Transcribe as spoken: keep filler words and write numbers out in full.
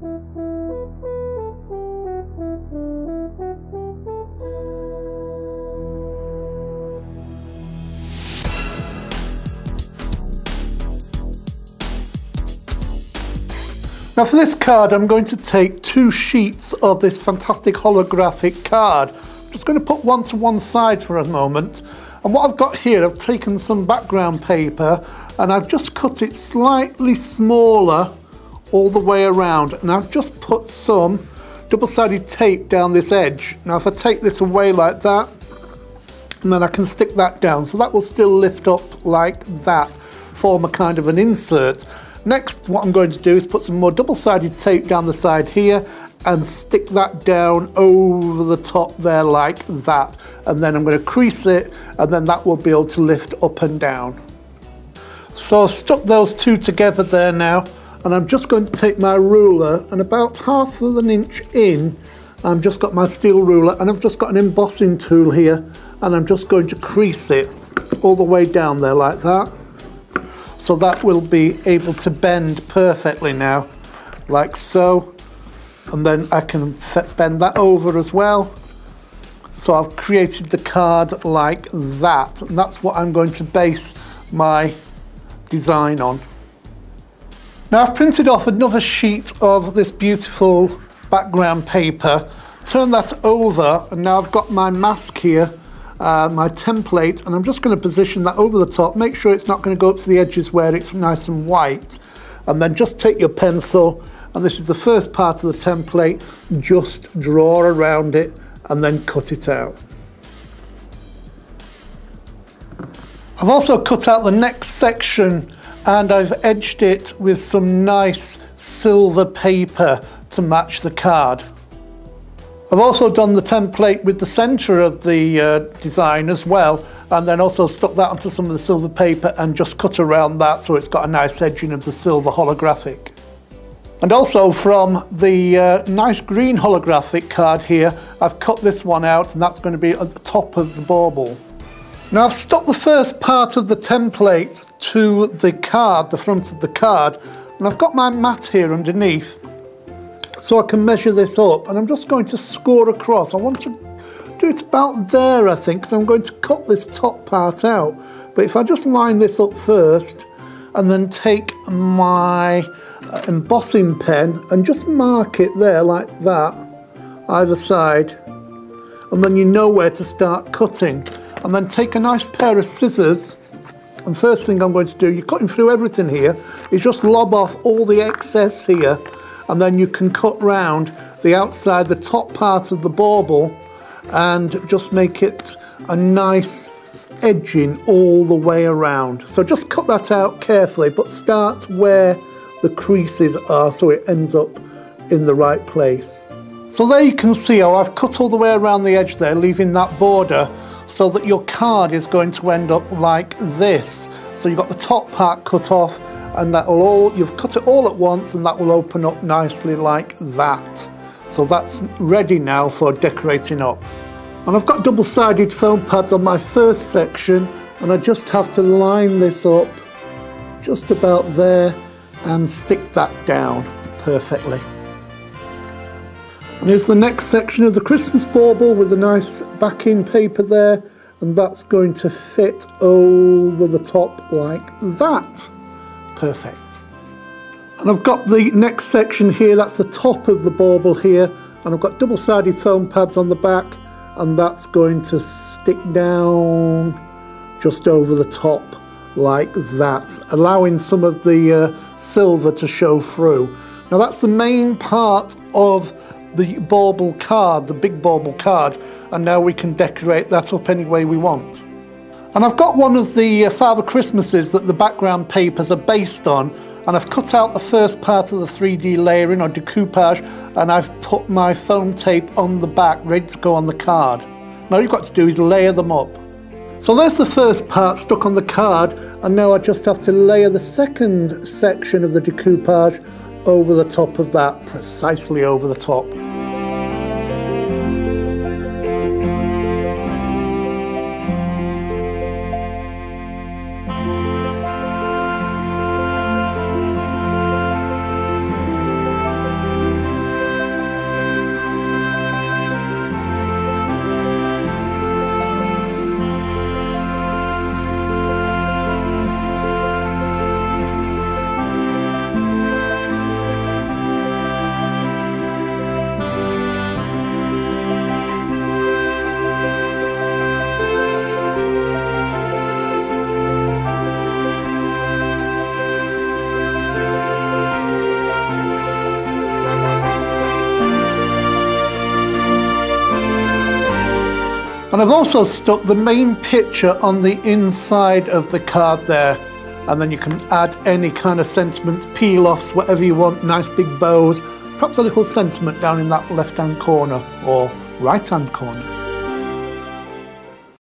Now for this card, I'm going to take two sheets of this fantastic holographic card. I'm just going to put one to one side for a moment. And what I've got here, I've taken some background paper and I've just cut it slightly smaller all the way around. And I've just put some double-sided tape down this edge. Now if I take this away like that, and then I can stick that down. So that will still lift up like that, form a kind of an insert. Next, what I'm going to do is put some more double-sided tape down the side here and stick that down over the top there like that. And then I'm going to crease it, and then that will be able to lift up and down. So I've stuck those two together there now, and I'm just going to take my ruler, and about half of an inch in, I've just got my steel ruler, and I've just got an embossing tool here, and I'm just going to crease it all the way down there like that. So that will be able to bend perfectly now, like so. And then I can bend that over as well. So I've created the card like that. And that's what I'm going to base my design on. Now I've printed off another sheet of this beautiful background paper. Turn that over, and now I've got my mask here. Uh, my template, and I'm just going to position that over the top, make sure it's not going to go up to the edges where it's nice and white, and then just take your pencil, and this is the first part of the template, just draw around it and then cut it out. I've also cut out the next section, and I've edged it with some nice silver paper to match the card. I've also done the template with the centre of the uh, design as well, and then also stuck that onto some of the silver paper and just cut around that so it's got a nice edging of the silver holographic. And also from the uh, nice green holographic card here, I've cut this one out, and that's going to be at the top of the bauble. Now I've stuck the first part of the template to the card, the front of the card, and I've got my mat here underneath. So I can measure this up, and I'm just going to score across. I want to do it about there, I think, because I'm going to cut this top part out. But if I just line this up first, and then take my embossing pen and just mark it there like that, either side, and then you know where to start cutting. And then take a nice pair of scissors, and first thing I'm going to do, you're cutting through everything here, is just lob off all the excess here, and then you can cut round the outside, the top part of the bauble, and just make it a nice edging all the way around. So just cut that out carefully, but start where the creases are so it ends up in the right place. So there you can see how I've cut all the way around the edge there, leaving that border, so that your card is going to end up like this. So you've got the top part cut off, and that'll all, you've cut it all at once, and that will open up nicely like that. So that's ready now for decorating up. And I've got double-sided foam pads on my first section, and I just have to line this up just about there and stick that down perfectly. And here's the next section of the Christmas bauble with a nice backing paper there, and that's going to fit over the top like that. Perfect. And I've got the next section here, that's the top of the bauble here, and I've got double-sided foam pads on the back, and that's going to stick down just over the top like that, allowing some of the uh, silver to show through. Now that's the main part of the bauble card, the big bauble card, and now we can decorate that up any way we want. And I've got one of the uh, Father Christmases that the background papers are based on, and I've cut out the first part of the three D layering or decoupage, and I've put my foam tape on the back ready to go on the card. Now all you've got to do is layer them up. So there's the first part stuck on the card, and now I just have to layer the second section of the decoupage over the top of that, precisely over the top. And I've also stuck the main picture on the inside of the card there, and then you can add any kind of sentiments, peel-offs, whatever you want, nice big bows, perhaps a little sentiment down in that left-hand corner or right-hand corner.